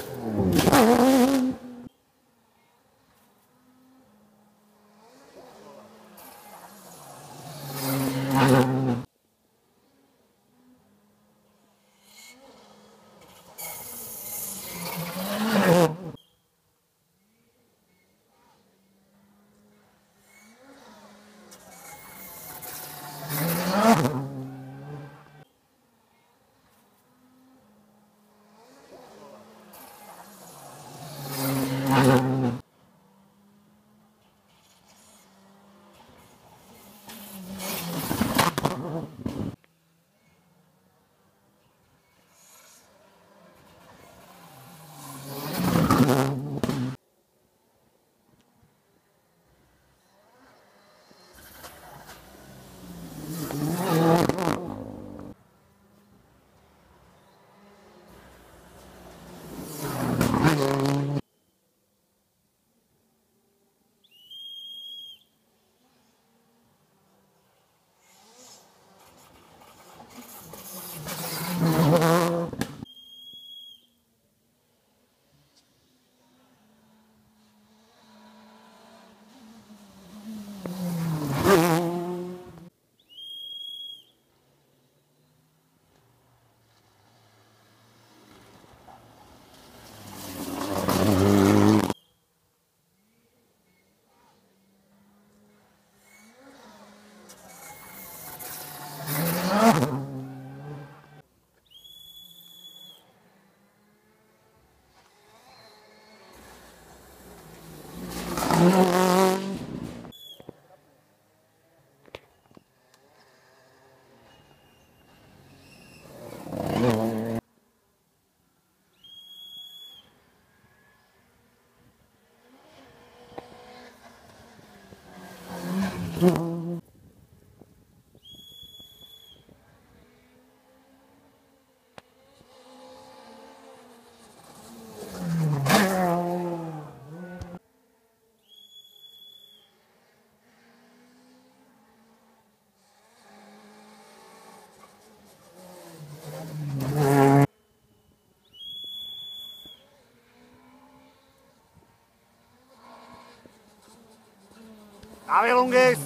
Dame, Lungues!